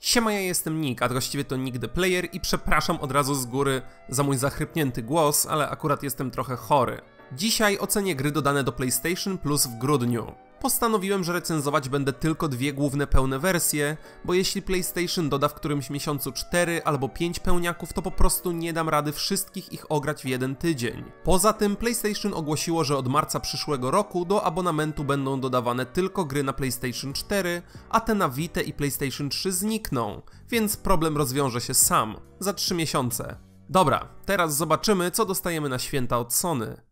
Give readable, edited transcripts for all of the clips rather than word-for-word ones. Siema, ja jestem Nick, a właściwie to Nick the Player i przepraszam od razu z góry za mój zachrypnięty głos, ale akurat jestem trochę chory. Dzisiaj ocenię gry dodane do PlayStation Plus w grudniu. Postanowiłem, że recenzować będę tylko dwie główne pełne wersje, bo jeśli PlayStation doda w którymś miesiącu 4 albo 5 pełniaków, to po prostu nie dam rady wszystkich ich ograć w jeden tydzień. Poza tym PlayStation ogłosiło, że od marca przyszłego roku do abonamentu będą dodawane tylko gry na PlayStation 4, a te na Vita i PlayStation 3 znikną, więc problem rozwiąże się sam, za 3 miesiące. Dobra, teraz zobaczymy, co dostajemy na święta od Sony.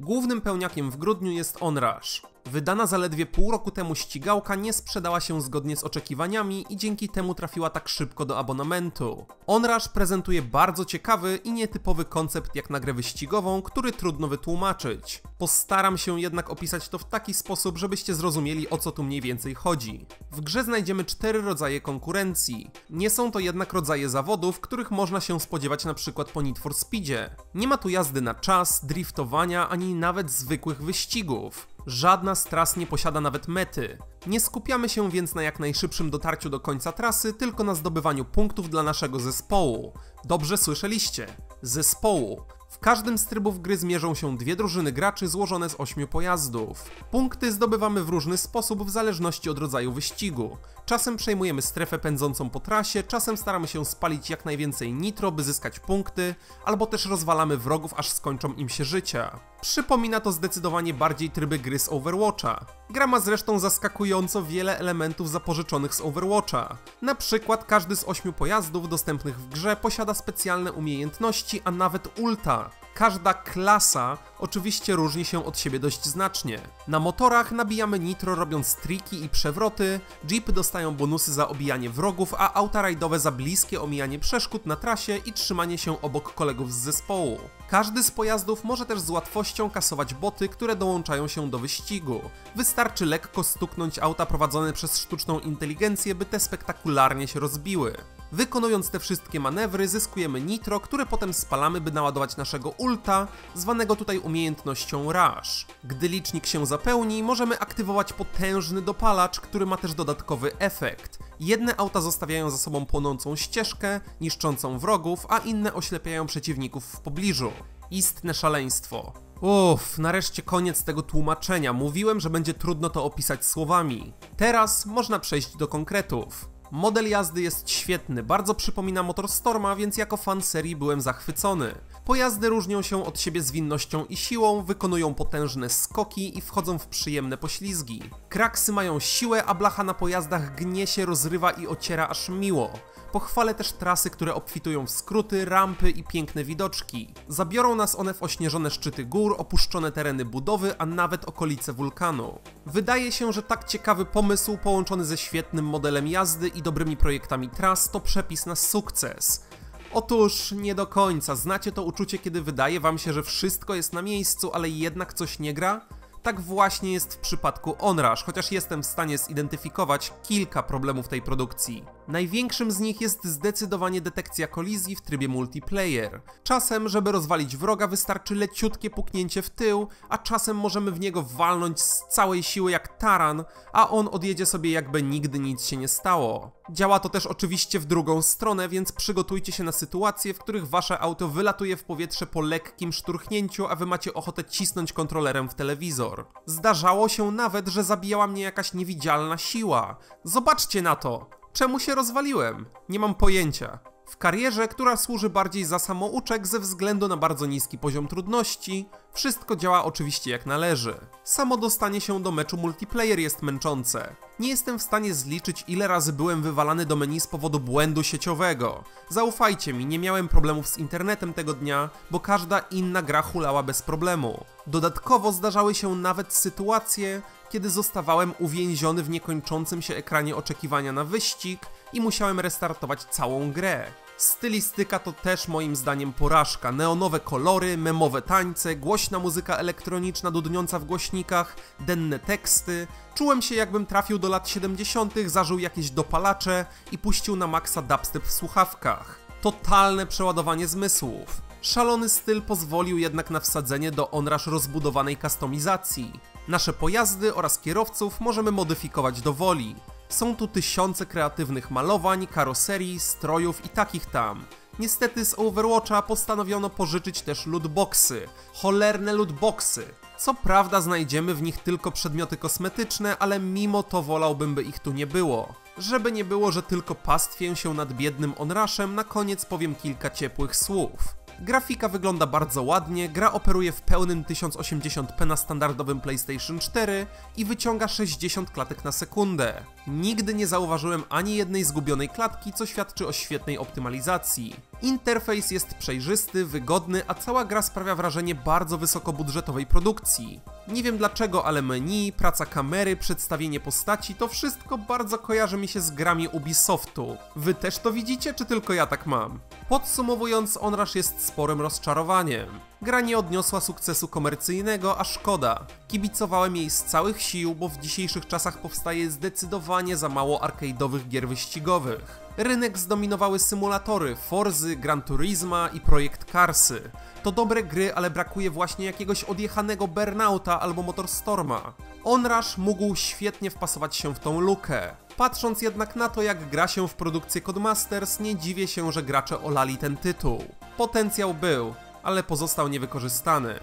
Głównym pełniakiem w grudniu jest Onrush. Wydana zaledwie pół roku temu ścigałka nie sprzedała się zgodnie z oczekiwaniami i dzięki temu trafiła tak szybko do abonamentu. Onrush prezentuje bardzo ciekawy i nietypowy koncept jak na grę wyścigową, który trudno wytłumaczyć. Postaram się jednak opisać to w taki sposób, żebyście zrozumieli, o co tu mniej więcej chodzi. W grze znajdziemy 4 rodzaje konkurencji. Nie są to jednak rodzaje zawodów, których można się spodziewać np. po Need for Speedzie. Nie ma tu jazdy na czas, driftowania, ani nawet zwykłych wyścigów. Żadna z tras nie posiada nawet mety. Nie skupiamy się więc na jak najszybszym dotarciu do końca trasy, tylko na zdobywaniu punktów dla naszego zespołu. Dobrze słyszeliście. Zespołu. W każdym z trybów gry zmierzą się 2 drużyny graczy złożone z 8 pojazdów. Punkty zdobywamy w różny sposób w zależności od rodzaju wyścigu. Czasem przejmujemy strefę pędzącą po trasie, czasem staramy się spalić jak najwięcej nitro, by zyskać punkty, albo też rozwalamy wrogów, aż skończą im się życia. Przypomina to zdecydowanie bardziej tryby gry z Overwatcha. Gra ma zresztą zaskakująco wiele elementów zapożyczonych z Overwatcha. Na przykład każdy z 8 pojazdów dostępnych w grze posiada specjalne umiejętności, a nawet ulta. Każda klasa oczywiście różni się od siebie dość znacznie. Na motorach nabijamy nitro robiąc triki i przewroty, jeepy dostają bonusy za obijanie wrogów, a auta rajdowe za bliskie omijanie przeszkód na trasie i trzymanie się obok kolegów z zespołu. Każdy z pojazdów może też z łatwością kasować boty, które dołączają się do wyścigu. Wystarczy lekko stuknąć auta prowadzone przez sztuczną inteligencję, by te spektakularnie się rozbiły. Wykonując te wszystkie manewry zyskujemy nitro, które potem spalamy, by naładować naszego ulta, zwanego tutaj umiejętnością Rush. Gdy licznik się zapełni, możemy aktywować potężny dopalacz, który ma też dodatkowy efekt. Jedne auta zostawiają za sobą płonącą ścieżkę, niszczącą wrogów, a inne oślepiają przeciwników w pobliżu. Istne szaleństwo. Uff, nareszcie koniec tego tłumaczenia. Mówiłem, że będzie trudno to opisać słowami. Teraz można przejść do konkretów. Model jazdy jest świetny, bardzo przypomina MotorStorma, więc jako fan serii byłem zachwycony. Pojazdy różnią się od siebie zwinnością i siłą, wykonują potężne skoki i wchodzą w przyjemne poślizgi. Kraksy mają siłę, a blacha na pojazdach gnie się, rozrywa i ociera aż miło. Pochwalę też trasy, które obfitują w skróty, rampy i piękne widoczki. Zabiorą nas one w ośnieżone szczyty gór, opuszczone tereny budowy, a nawet okolice wulkanu. Wydaje się, że tak ciekawy pomysł połączony ze świetnym modelem jazdy i dobrymi projektami tras to przepis na sukces. Otóż nie do końca. Znacie to uczucie, kiedy wydaje wam się, że wszystko jest na miejscu, ale jednak coś nie gra? Tak właśnie jest w przypadku Onrush, chociaż jestem w stanie zidentyfikować kilka problemów tej produkcji. Największym z nich jest zdecydowanie detekcja kolizji w trybie multiplayer. Czasem, żeby rozwalić wroga, wystarczy leciutkie puknięcie w tył, a czasem możemy w niego walnąć z całej siły jak taran, a on odjedzie sobie jakby nigdy nic się nie stało. Działa to też oczywiście w drugą stronę, więc przygotujcie się na sytuacje, w których wasze auto wylatuje w powietrze po lekkim szturchnięciu, a wy macie ochotę cisnąć kontrolerem w telewizor. Zdarzało się nawet, że zabijała mnie jakaś niewidzialna siła. Zobaczcie na to! Czemu się rozwaliłem? Nie mam pojęcia. W karierze, która służy bardziej za samouczek ze względu na bardzo niski poziom trudności, wszystko działa oczywiście jak należy. Samo dostanie się do meczu multiplayer jest męczące. Nie jestem w stanie zliczyć, ile razy byłem wywalany do menu z powodu błędu sieciowego. Zaufajcie mi, nie miałem problemów z internetem tego dnia, bo każda inna gra hulała bez problemu. Dodatkowo zdarzały się nawet sytuacje, kiedy zostawałem uwięziony w niekończącym się ekranie oczekiwania na wyścig i musiałem restartować całą grę. Stylistyka to też moim zdaniem porażka. Neonowe kolory, memowe tańce, głośna muzyka elektroniczna dudniąca w głośnikach, denne teksty. Czułem się, jakbym trafił do lat 70., zażył jakieś dopalacze i puścił na maksa dubstep w słuchawkach. Totalne przeładowanie zmysłów. Szalony styl pozwolił jednak na wsadzenie do Onrush rozbudowanej kustomizacji. Nasze pojazdy oraz kierowców możemy modyfikować do woli. Są tu tysiące kreatywnych malowań, karoserii, strojów i takich tam. Niestety z Overwatcha postanowiono pożyczyć też lootboxy. Cholerne lootboxy. Co prawda znajdziemy w nich tylko przedmioty kosmetyczne, ale mimo to wolałbym, by ich tu nie było. Żeby nie było, że tylko pastwię się nad biednym Onrushem, na koniec powiem kilka ciepłych słów. Grafika wygląda bardzo ładnie, gra operuje w pełnym 1080p na standardowym PlayStation 4 i wyciąga 60 klatek na sekundę. Nigdy nie zauważyłem ani jednej zgubionej klatki, co świadczy o świetnej optymalizacji. Interfejs jest przejrzysty, wygodny, a cała gra sprawia wrażenie bardzo wysokobudżetowej produkcji. Nie wiem dlaczego, ale menu, praca kamery, przedstawienie postaci, to wszystko bardzo kojarzy mi się z grami Ubisoftu. Wy też to widzicie, czy tylko ja tak mam? Podsumowując, Onrush jest sporym rozczarowaniem. Gra nie odniosła sukcesu komercyjnego, a szkoda. Kibicowałem jej z całych sił, bo w dzisiejszych czasach powstaje zdecydowanie za mało arcade'owych gier wyścigowych. Rynek zdominowały symulatory, Forzy, Gran Turisma i Project Carsy. To dobre gry, ale brakuje właśnie jakiegoś odjechanego Burnouta albo MotorStorma. Onrush mógł świetnie wpasować się w tą lukę. Patrząc jednak na to, jak gra się w produkcję Codemasters, nie dziwię się, że gracze olali ten tytuł. Potencjał był, ale pozostał niewykorzystany.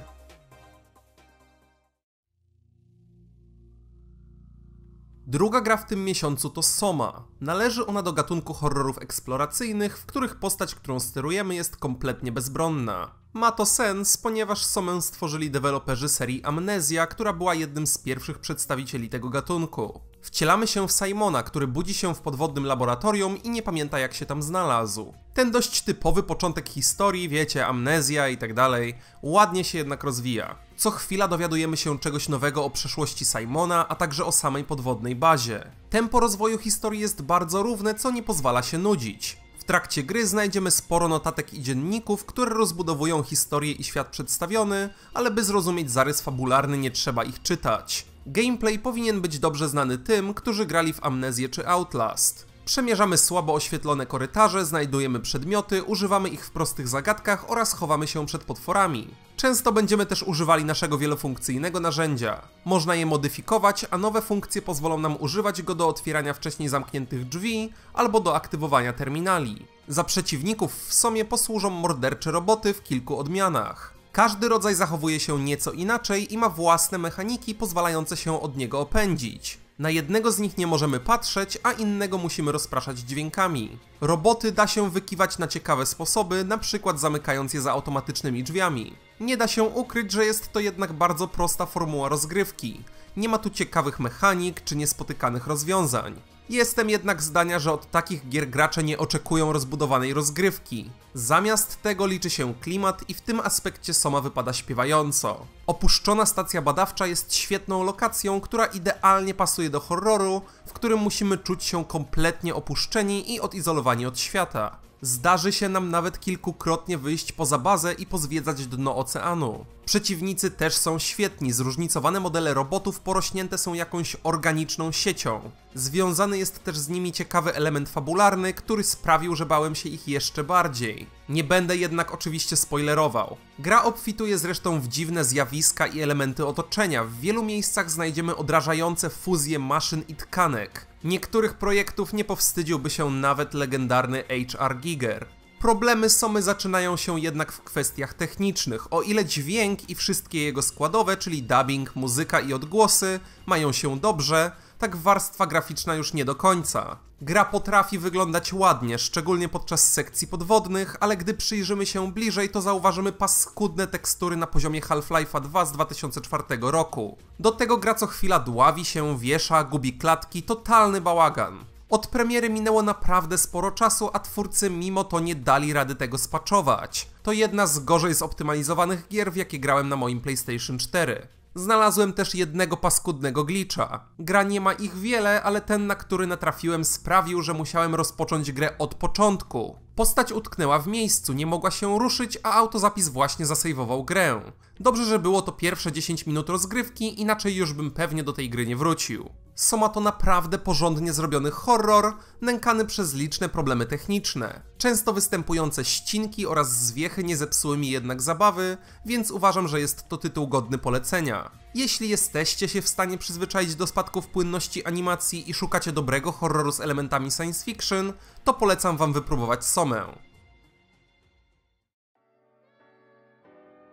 Druga gra w tym miesiącu to Soma. Należy ona do gatunku horrorów eksploracyjnych, w których postać, którą sterujemy, jest kompletnie bezbronna. Ma to sens, ponieważ Somę stworzyli deweloperzy serii Amnesia, która była jednym z pierwszych przedstawicieli tego gatunku. Wcielamy się w Simona, który budzi się w podwodnym laboratorium i nie pamięta, jak się tam znalazł. Ten dość typowy początek historii, wiecie, amnezja i tak dalej, ładnie się jednak rozwija. Co chwila dowiadujemy się czegoś nowego o przeszłości Simona, a także o samej podwodnej bazie. Tempo rozwoju historii jest bardzo równe, co nie pozwala się nudzić. W trakcie gry znajdziemy sporo notatek i dzienników, które rozbudowują historię i świat przedstawiony, ale by zrozumieć zarys fabularny, nie trzeba ich czytać. Gameplay powinien być dobrze znany tym, którzy grali w Amnezję czy Outlast. Przemierzamy słabo oświetlone korytarze, znajdujemy przedmioty, używamy ich w prostych zagadkach oraz chowamy się przed potworami. Często będziemy też używali naszego wielofunkcyjnego narzędzia. Można je modyfikować, a nowe funkcje pozwolą nam używać go do otwierania wcześniej zamkniętych drzwi albo do aktywowania terminali. Za przeciwników w Somie posłużą mordercze roboty w kilku odmianach. Każdy rodzaj zachowuje się nieco inaczej i ma własne mechaniki pozwalające się od niego opędzić. Na jednego z nich nie możemy patrzeć, a innego musimy rozpraszać dźwiękami. Roboty da się wykiwać na ciekawe sposoby, na przykład zamykając je za automatycznymi drzwiami. Nie da się ukryć, że jest to jednak bardzo prosta formuła rozgrywki. Nie ma tu ciekawych mechanik czy niespotykanych rozwiązań. Jestem jednak zdania, że od takich gier gracze nie oczekują rozbudowanej rozgrywki. Zamiast tego liczy się klimat i w tym aspekcie Soma wypada śpiewająco. Opuszczona stacja badawcza jest świetną lokacją, która idealnie pasuje do horroru, w którym musimy czuć się kompletnie opuszczeni i odizolowani od świata. Zdarzy się nam nawet kilkukrotnie wyjść poza bazę i pozwiedzać dno oceanu. Przeciwnicy też są świetni, zróżnicowane modele robotów porośnięte są jakąś organiczną siecią. Związany jest też z nimi ciekawy element fabularny, który sprawił, że bałem się ich jeszcze bardziej. Nie będę jednak oczywiście spoilerował. Gra obfituje zresztą w dziwne zjawiska i elementy otoczenia. W wielu miejscach znajdziemy odrażające fuzje maszyn i tkanek. Niektórych projektów nie powstydziłby się nawet legendarny HR Giger. Problemy Somy zaczynają się jednak w kwestiach technicznych, o ile dźwięk i wszystkie jego składowe, czyli dubbing, muzyka i odgłosy, mają się dobrze, tak warstwa graficzna już nie do końca. Gra potrafi wyglądać ładnie, szczególnie podczas sekcji podwodnych, ale gdy przyjrzymy się bliżej, to zauważymy paskudne tekstury na poziomie Half-Life'a 2 z 2004 roku. Do tego gra co chwila dławi się, wiesza, gubi klatki, totalny bałagan. Od premiery minęło naprawdę sporo czasu, a twórcy mimo to nie dali rady tego spaczować. To jedna z gorzej zoptymalizowanych gier, w jakie grałem na moim PlayStation 4. Znalazłem też jednego paskudnego glitcha. Gra nie ma ich wiele, ale ten, na który natrafiłem, sprawił, że musiałem rozpocząć grę od początku. Postać utknęła w miejscu, nie mogła się ruszyć, a autozapis właśnie zasejwował grę. Dobrze, że było to pierwsze 10 minut rozgrywki, inaczej już bym pewnie do tej gry nie wrócił. Soma to naprawdę porządnie zrobiony horror, nękany przez liczne problemy techniczne. Często występujące ścinki oraz zwiechy nie zepsuły mi jednak zabawy, więc uważam, że jest to tytuł godny polecenia. Jeśli jesteście się w stanie przyzwyczaić do spadków płynności animacji i szukacie dobrego horroru z elementami science fiction, to polecam wam wypróbować Somę.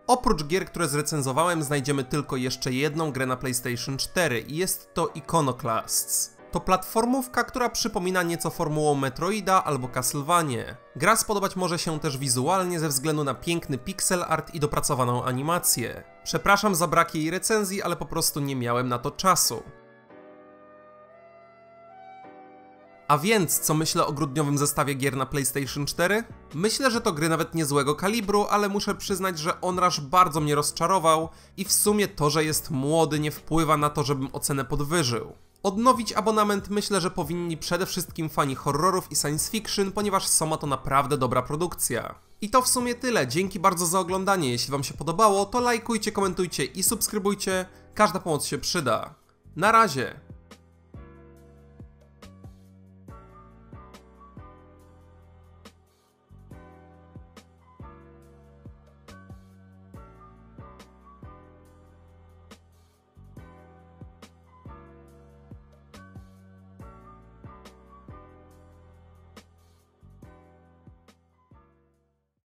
Oprócz gier, które zrecenzowałem, znajdziemy tylko jeszcze jedną grę na PlayStation 4 i jest to Iconoclasts. To platformówka, która przypomina nieco formułą Metroida albo Castlevanię. Gra spodobać może się też wizualnie ze względu na piękny pixel art i dopracowaną animację. Przepraszam za brak jej recenzji, ale po prostu nie miałem na to czasu. A więc, co myślę o grudniowym zestawie gier na PlayStation 4? Myślę, że to gry nawet niezłego kalibru, ale muszę przyznać, że Onrush bardzo mnie rozczarował i w sumie to, że jest młody, nie wpływa na to, żebym ocenę podwyżył. Odnowić abonament myślę, że powinni przede wszystkim fani horrorów i science fiction, ponieważ Soma to naprawdę dobra produkcja. I to w sumie tyle, dzięki bardzo za oglądanie, jeśli wam się podobało, to lajkujcie, komentujcie i subskrybujcie, każda pomoc się przyda. Na razie!